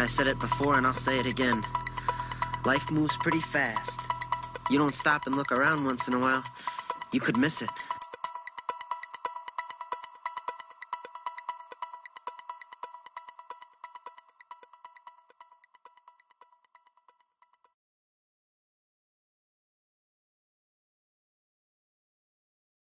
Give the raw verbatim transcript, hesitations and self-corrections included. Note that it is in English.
I said it before and I'll say it again. Life moves pretty fast. You don't stop and look around once in a while, you could miss it.